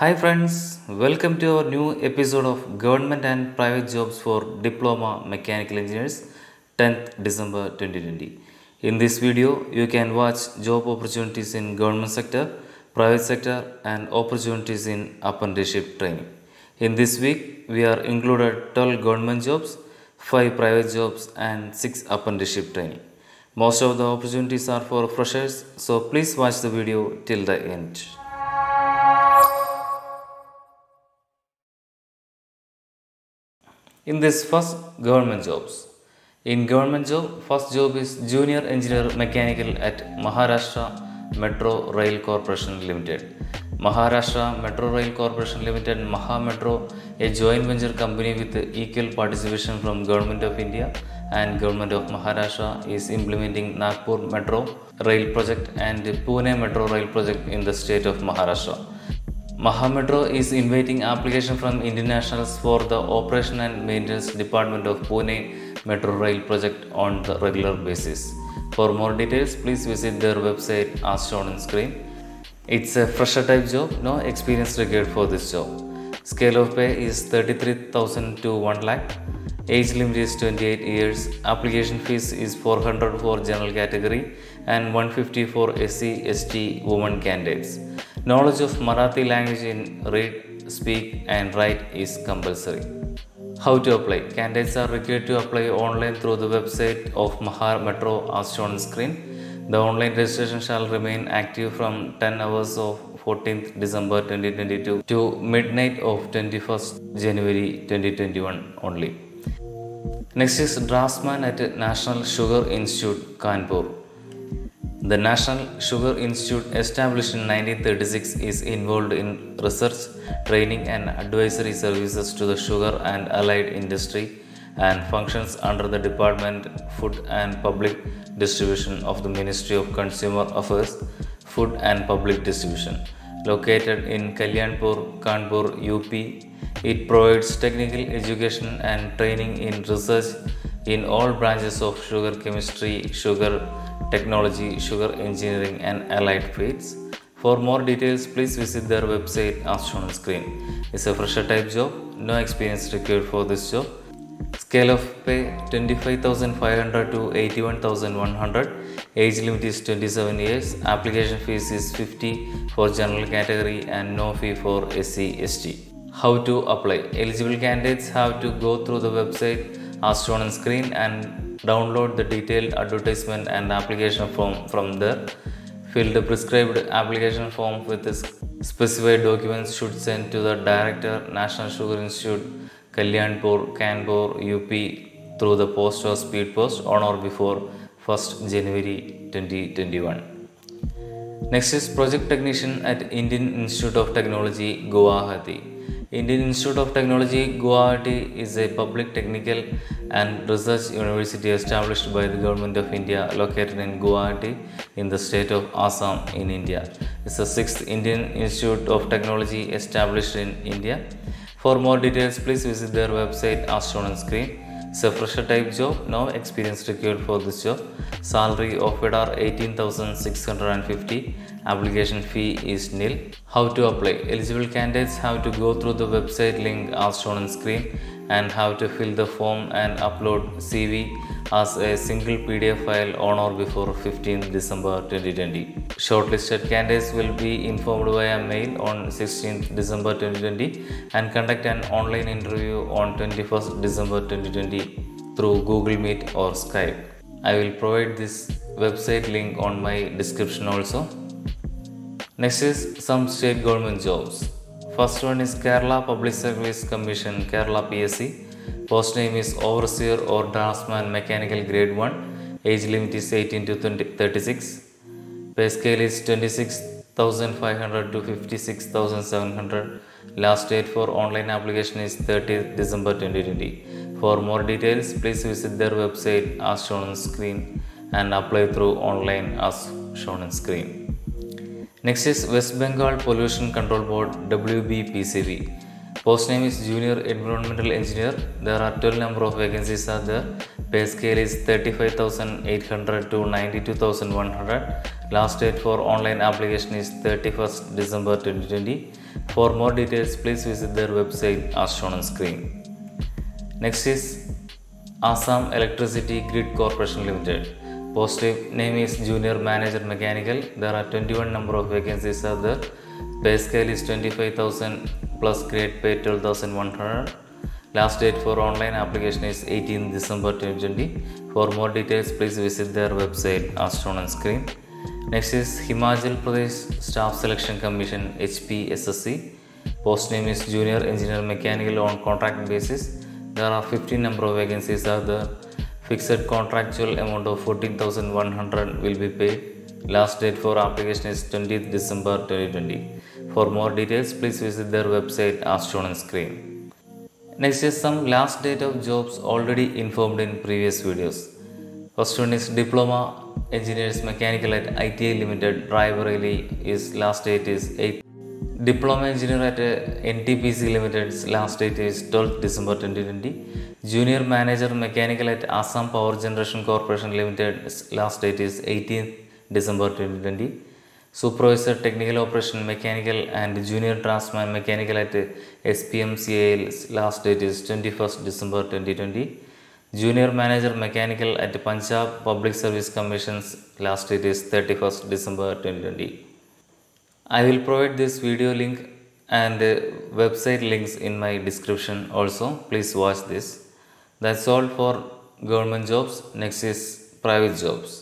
Hi friends, welcome to our new episode of Government and Private Jobs for Diploma Mechanical Engineers, 10th December 2020. In this video, you can watch job opportunities in government sector, private sector and opportunities in apprenticeship training. In this week, we are included 12 government jobs, 5 private jobs and 6 apprenticeship training. Most of the opportunities are for freshers, so please watch the video till the end. In this first, government jobs. In government job, first job is Junior Engineer Mechanical at Maharashtra Metro Rail Corporation Limited. Maharashtra Metro Rail Corporation Limited and Maha Metro, a joint venture company with equal participation from Government of India and Government of Maharashtra, is implementing Nagpur Metro Rail Project and Pune Metro Rail Project in the state of Maharashtra. Maha Metro is inviting application from Indian nationals for the Operation and Maintenance Department of Pune Metro Rail Project on the regular basis. For more details, please visit their website as shown on screen. It's a fresher type job, no experience required for this job. Scale of pay is 33,000 to 1 lakh. Age limit is 28 years. Application fees is 400 for general category and 150 for SC, ST, women candidates. Knowledge of Marathi language in read, speak and write is compulsory. How to apply? Candidates are required to apply online through the website of Maha Metro as shown on screen. The online registration shall remain active from 10 hours of 14th December 2022 to midnight of 21st January 2021 only. Next is draftsman at National Sugar Institute, Kanpur. The National Sugar Institute, established in 1936, is involved in research, training and advisory services to the sugar and allied industry and functions under the Department of Food and Public Distribution of the Ministry of Consumer Affairs, Food and Public Distribution. Located in Kalyanpur, Kanpur, UP, it provides technical education and training in research in all branches of sugar chemistry, sugar technology, sugar engineering and allied fields. For more details, please visit their website as shown on screen. It's a fresher type job, no experience required for this job. Scale of pay 25,500 to 81,100. Age limit is 27 years. Application fees is 50 for general category and no fee for SC, ST. How to apply? Eligible candidates have to go through the website as shown on screen and download the detailed advertisement and application form from there. Fill the prescribed application form with the specified documents should send to the Director, National Sugar Institute, Kalyanpur, Kanpur, UP through the post or speed post on or before 1st January 2021. Next is Project Technician at Indian Institute of Technology, Guwahati. Indian Institute of Technology, Guwahati is a public technical and research university established by the Government of India located in Guwahati in the state of Assam in India. It's the 6th Indian Institute of Technology established in India. For more details, please visit their website as shown on screen. It's a fresher type job, no experience required for this job. Salary offered are 18,650. Application fee is nil. How to apply? Eligible candidates have to go through the website link as shown on screen and have to fill the form and upload CV as a single PDF file on or before 15th December 2020. Shortlisted candidates will be informed via mail on 16th December 2020 and conduct an online interview on 21st December 2020 through Google Meet or Skype. I will provide this website link on my description also. Next is some state government jobs. First one is Kerala Public Service Commission, Kerala PSC. Post name is Overseer or Draftsman Mechanical Grade 1. Age limit is 18 to 36. Pay scale is 26,500 to 56,700. Last date for online application is 30th December 2020. For more details, please visit their website as shown on screen and apply through online as shown on screen. Next is West Bengal Pollution Control Board, WBPCB. Post name is Junior Environmental Engineer. There are 12 number of vacancies are there. Pay scale is 35,800 to 92,100. Last date for online application is 31st December 2020. For more details, please visit their website as shown on screen. Next is Assam Electricity Grid Corporation Limited. Posting name is Junior Manager Mechanical. There are 21 number of vacancies are there. Pay scale is 25,000 plus grade pay 12,100. Last date for online application is 18 December 2020. For more details, please visit their website as shown on screen. Next is Himachal Pradesh Staff Selection Commission HPSSC. Post name is Junior Engineer Mechanical on contract basis. There are 15 number of vacancies are there. Fixed contractual amount of 14,100 will be paid. Last date for application is 20th December 2020. For more details, please visit their website as shown on screen. Next is some last date of jobs already informed in previous videos. First one is Diploma Engineers Mechanical at ITI Limited, Raebareli, is last date is 8th. Diploma Engineer at NTPC Limited's last date is 12th December 2020. Junior Manager Mechanical at Assam Power Generation Corporation Limited's last date is 18th December 2020. Supervisor Technical Operation Mechanical and Junior Draftsman Mechanical at SPMCIL's last date is 21st December 2020. Junior Manager Mechanical at Punjab Public Service Commission's last date is 31st December 2020. I will provide this video link and website links in my description also. Please watch this. That's all for government jobs. Next is private jobs.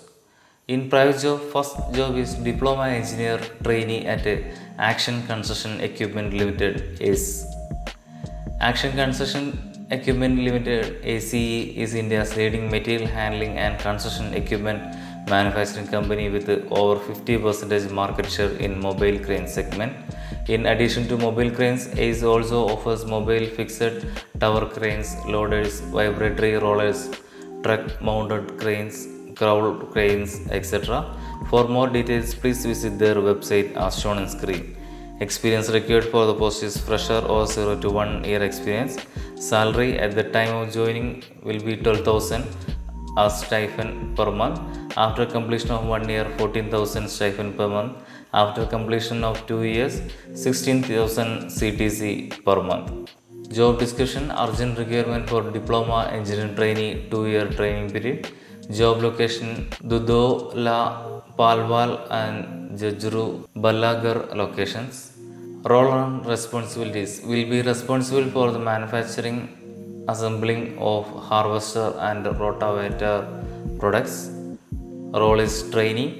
In private job, first job is Diploma Engineer Trainee at Action Construction Equipment Limited ACE. Action Construction Equipment Limited ACE is India's leading material handling and construction equipment manufacturing company with over 50% market share in mobile crane segment. In addition to mobile cranes, ACE also offers mobile fixed tower cranes, loaders, vibratory rollers, truck mounted cranes, crowd cranes, etc. For more details, please visit their website as shown on screen. Experience required for the post is fresher or 0 to 1 year experience. Salary at the time of joining will be 12,000 as stipend per month. After completion of 1 year, 14,000 stipend per month. After completion of 2 years, 16,000 CTC per month. Job description: urgent requirement for Diploma Engineering Trainee 2-year training period. Job location: Dudola, Palwal and Jajru Ballagar locations. Role and responsibilities: will be responsible for the manufacturing, assembling of harvester and rotavator products. Role is trainee.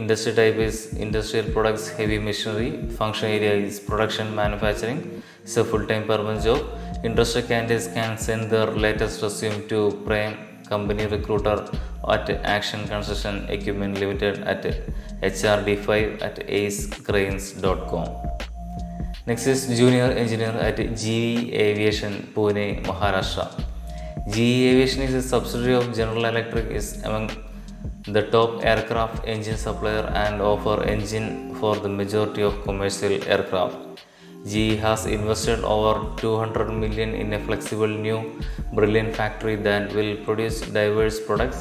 Industry type is industrial products, heavy machinery. Function area is production manufacturing. It's a full-time permanent job. Interested candidates can send their latest resume to Prime Company Recruiter at Action Construction Equipment Limited at hrd5@acecranes.com. Next is Junior Engineer at GE Aviation, Pune, Maharashtra. GE Aviation is a subsidiary of General Electric, is among the top aircraft engine supplier and offer engine for the majority of commercial aircraft. GE has invested over 200 million in a flexible new brilliant factory that will produce diverse products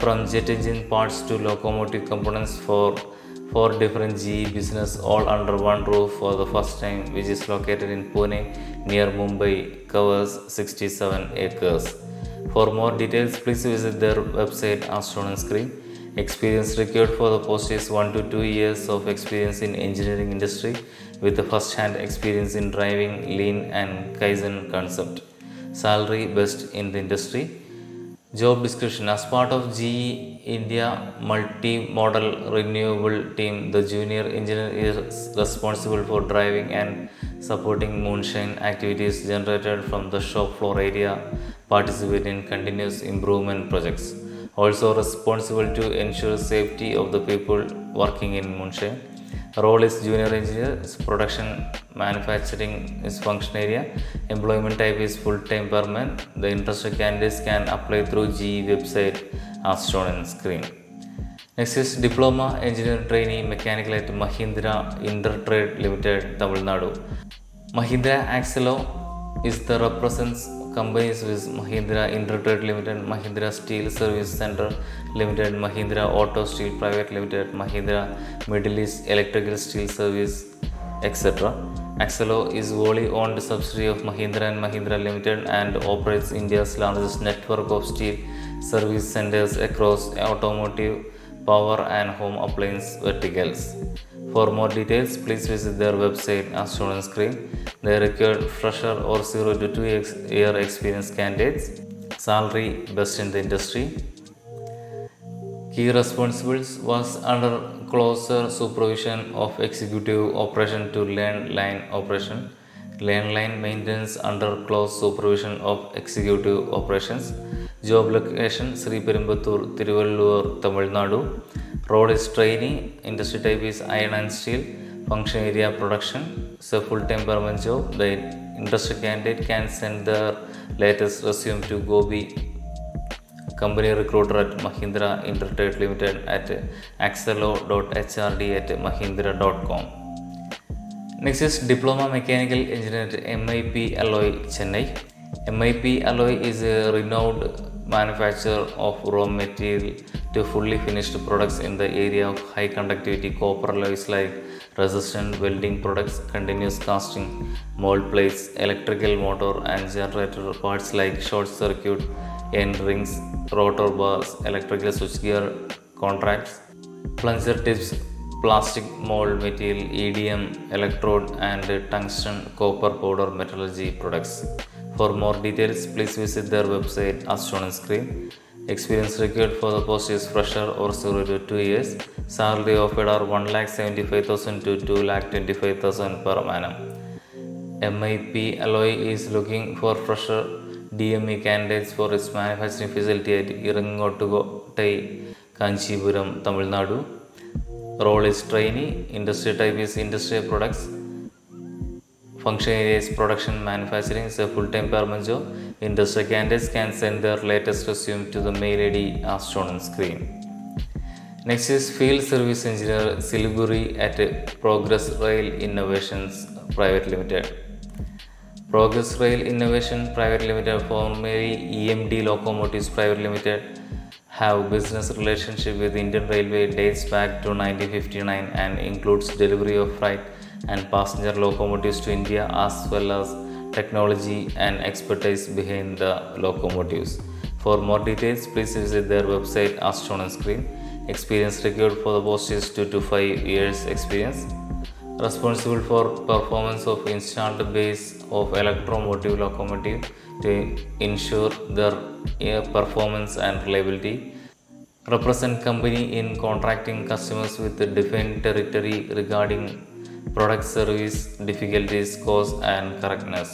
from jet engine parts to locomotive components for 4 different GE business, all under one roof for the first time, which is located in Pune near Mumbai, covers 67 acres. For more details, please visit their website as shown on screen. Experience required for the post is 1 to 2 years of experience in engineering industry with the first-hand experience in driving lean and Kaizen concept. Salary best in the industry. Job description: as part of GE India multi-modal renewable team, the junior engineer is responsible for driving and supporting moonshine activities generated from the shop floor area, participate in continuous improvement projects. Also responsible to ensure safety of the people working in moonshine. Role is junior engineer. Production manufacturing is function area. Employment type is full-time permanent. The interested candidates can apply through GE website as shown on screen. Next is Diploma Engineer Trainee Mechanical at Mahindra Intertrade Limited, Tamil Nadu. Mahindra Accelo is the represents companies with Mahindra Intertrade Limited, Mahindra Steel Service Center Limited, Mahindra Auto Steel Private Limited, Mahindra Middle East Electrical Steel Service, etc. Accelo is wholly owned subsidiary of Mahindra and Mahindra Limited and operates India's largest network of steel service centers across automotive, power and home appliance verticals. For more details, please visit their website as shown on screen. They require fresher or 0 to 2 year experience candidates. Salary best in the industry. Key responsibilities was under closer supervision of executive operation to landline operation. Landline maintenance under close supervision of executive operations. Job location Sri Perumbattur, Tiruvallur, Tamil Nadu. Road is training. Industry type is iron and steel. Function area production. It's a full-time permanent job. The industry candidate can send their latest resume to Gobi company recruiter at Mahindra Intertrade Limited at accelo.hrd@mahindra.com. Next is Diploma Mechanical Engineer at MIP Alloy, Chennai. MIP Alloy is a renowned manufacturer of raw material to fully finished products in the area of high conductivity copper alloys like resistant welding products, continuous casting, mold plates, electrical motor and generator parts like short circuit, end rings, rotor bars, electrical switchgear contracts, plunger tips, plastic mold material, EDM, electrode and tungsten copper powder metallurgy products. For more details, please visit their website as shown on screen. Experience required for the post is fresher or 0 to 2 years. Salary offered are 1,75,000 to 2,25,000 per annum. MIP Alloy is looking for fresher DME candidates for its manufacturing facility at Irangottay, Kanchipuram, Tamil Nadu. Role is trainee. Industry type is industrial products. Function area is production manufacturing. It's a full-time permanent job. Industry candidates can send their latest resume to the mail ID as shown on screen. Next is Field Service Engineer Siliguri at Progress Rail Innovations Private Limited. Progress Rail Innovation Private Limited, formerly EMD Locomotives Private Limited, have business relationship with Indian Railway dates back to 1959 and includes delivery of freight and passenger locomotives to India as well as technology and expertise behind the locomotives. For more details, please visit their website as shown on screen. Experience required for the post is 2 to 5 years experience. Responsible for performance of installed base of electromotive locomotive to ensure their performance and reliability. Represent company in contracting customers with a defined territory regarding product service, difficulties, cost and correctness.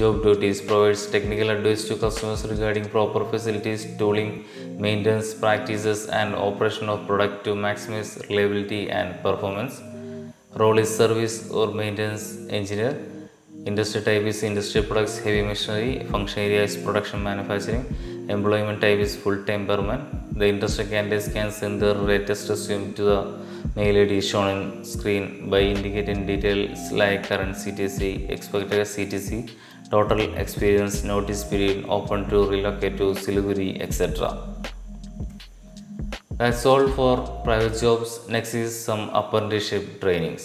Job duties provides technical advice to customers regarding proper facilities, tooling, maintenance practices and operation of product to maximize reliability and performance. Role is service or maintenance engineer. Industry type is industry products, heavy machinery. Function area is production manufacturing. Employment type is full-time permanent. The industry candidates can send their latest resume to the mail ID shown on screen by indicating details like current CTC, expected CTC, total experience, notice period, open to relocate to Siliguri, etc. That's all for private jobs. Next is some apprenticeship trainings.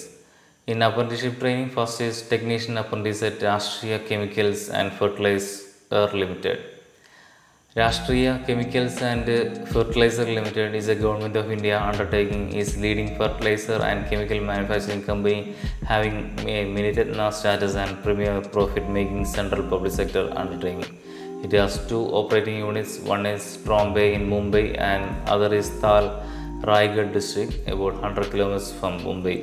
In apprenticeship training, first is Technician Apprentice at Rashtriya Chemicals and Fertilizers Limited. Rashtriya Chemicals and Fertilizers Limited is a Government of India undertaking, is leading fertilizer and chemical manufacturing company having a Ministerial status and premier profit-making central public sector undertaking. It has two operating units, one is Trombay in Mumbai and other is Tal, Raigad district, about 100 kilometers from Mumbai.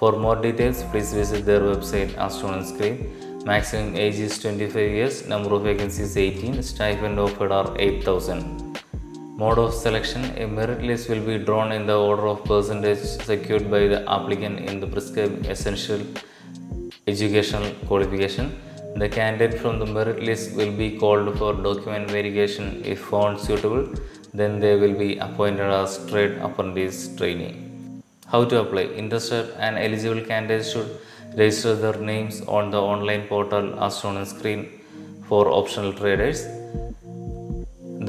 For more details, please visit their website as shown on screen. Maximum age is 25 years, number of vacancies 18, stipend offered are 8,000. Mode of selection, a merit list will be drawn in the order of percentage secured by the applicant in the prescribed essential educational qualification. The candidate from the merit list will be called for document verification. If found suitable, then they will be appointed as trade apprentice trainee. How to apply? Interested and eligible candidates should register their names on the online portal as shown on screen for optional traders.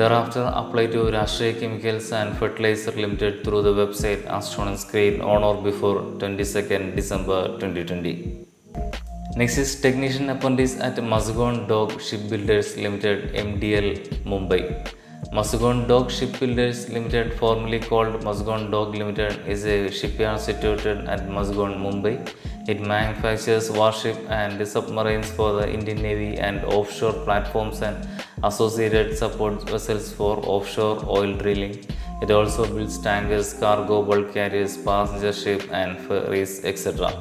Thereafter, apply to Rashtriya Chemicals and Fertilizer Limited through the website as shown on screen on or before 22nd December 2020. Next is Technician Apprentice at Mazagon Dock Shipbuilders Limited MDL Mumbai. Mazagon Dock Shipbuilders Limited, formerly called Mazagon Dock Limited, is a shipyard situated at Mazagon, Mumbai. It manufactures warships and submarines for the Indian Navy and offshore platforms and associated support vessels for offshore oil drilling. It also builds tankers, cargo, bulk carriers, passenger ships and ferries, etc.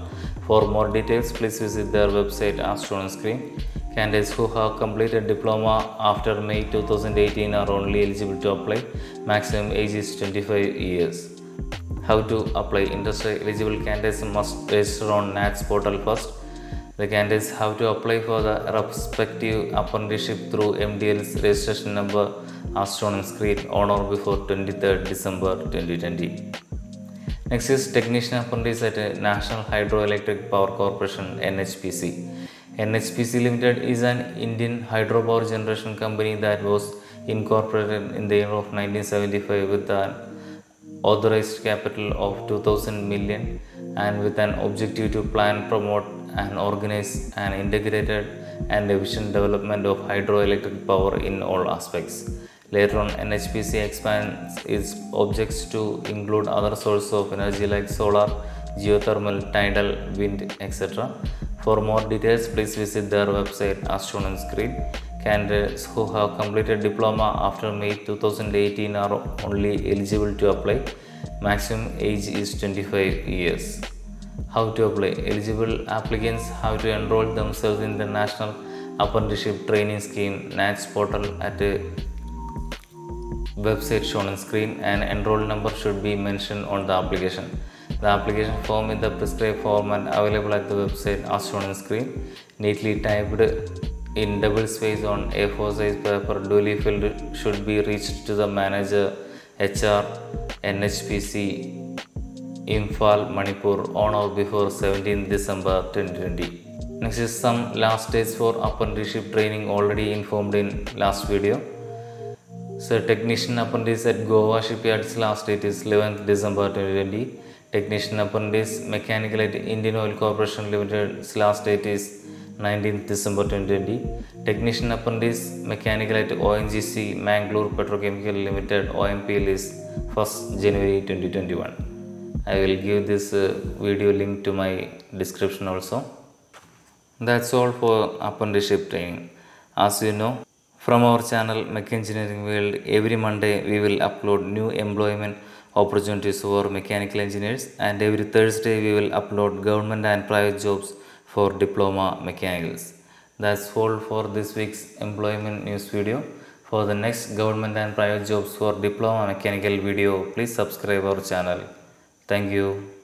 For more details, please visit their website as shown on screen. Candidates who have completed diploma after May 2018 are only eligible to apply. Maximum age is 25 years. How to apply? Industry eligible candidates must register on NATS portal first. The candidates have to apply for the respective apprenticeship through MDL's registration number as shown on screen on or before 23rd December 2020. Next is Technician Apprentice at National Hydroelectric Power Corporation NHPC. NHPC Limited is an Indian hydropower generation company that was incorporated in the year of 1975 with an authorized capital of 2000 million and with an objective to plan, promote and organize an integrated and efficient development of hydroelectric power in all aspects. Later on, NHPC expands its objects to include other sources of energy like solar, geothermal, tidal, wind, etc. For more details, please visit their website as shown on screen. Candidates who have completed diploma after May 2018 are only eligible to apply. Maximum age is 25 years. How to apply? Eligible applicants have to enroll themselves in the National Apprenticeship Training Scheme NATS portal at a website shown on screen, and enroll number should be mentioned on the application. The application form in the prescribed format available at the website as shown on screen, neatly typed in double space on A4 size paper, duly filled, should be reached to the manager HR NHPC Imphal, Manipur on or before 17th December 2020. Next is some last dates for apprenticeship training already informed in last video. So Technician Apprentice at Goa Shipyard's last date is 11th December 2020. Technician Apprentice Mechanical at Indian Oil Corporation Limited's last date is 19th December 2020. Technician Apprentice Mechanical at ONGC Mangalore Petrochemical Limited OMPL is 1st January 2021. I will give this video link to my description also. That's all for apprenticeship training. As you know, from our channel Mech Engineering World, every Monday we will upload new employment opportunities for mechanical engineers, and every Thursday we will upload government and private jobs for diploma mechanicals. That's all for this week's employment news video. For the next government and private jobs for diploma mechanical video, please subscribe our channel. Thank you.